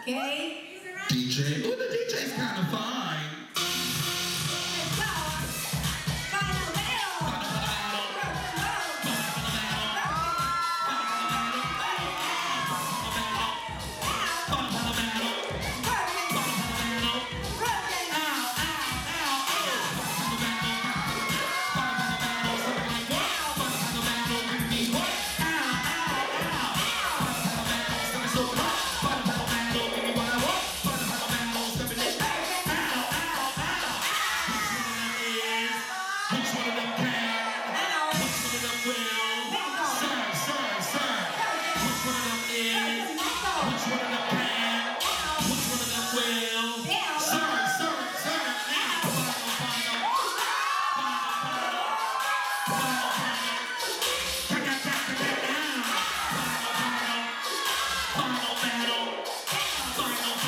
Okay? DJ. Ooh, the DJ's kind of fine. Final battle.